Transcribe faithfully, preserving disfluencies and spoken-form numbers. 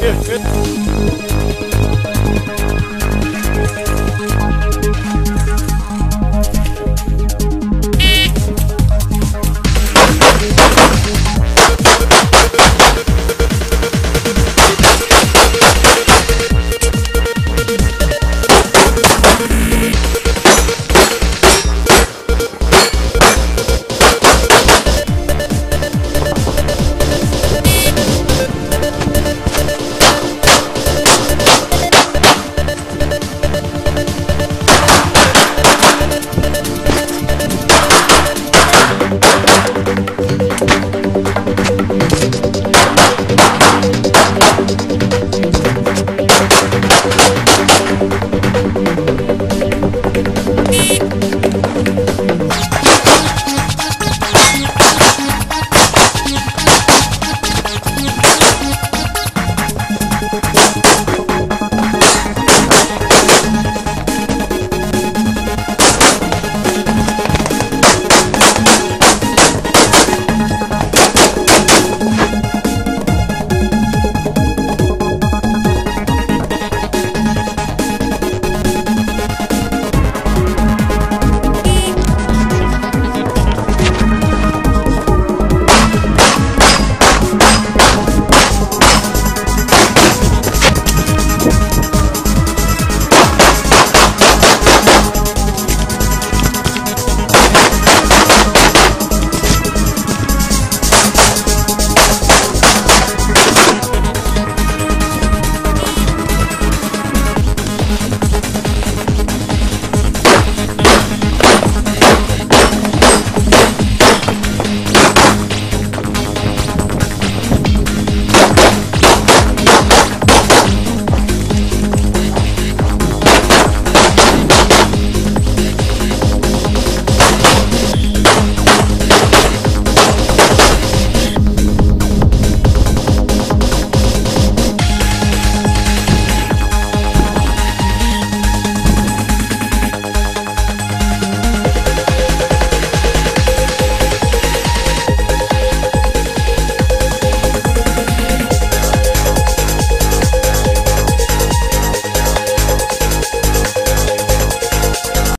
Good, good.